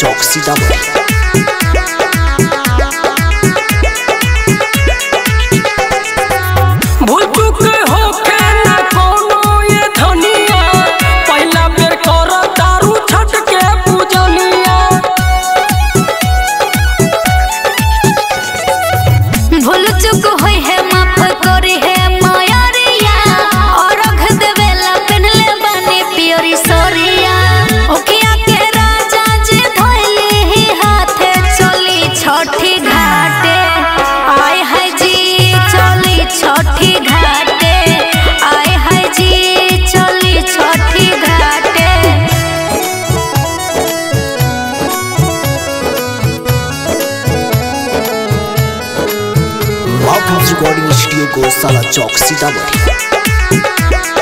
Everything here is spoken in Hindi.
चौक सीतापुर। रिकॉर्डिंग स्टूडियो को साला चौक सीतापुर।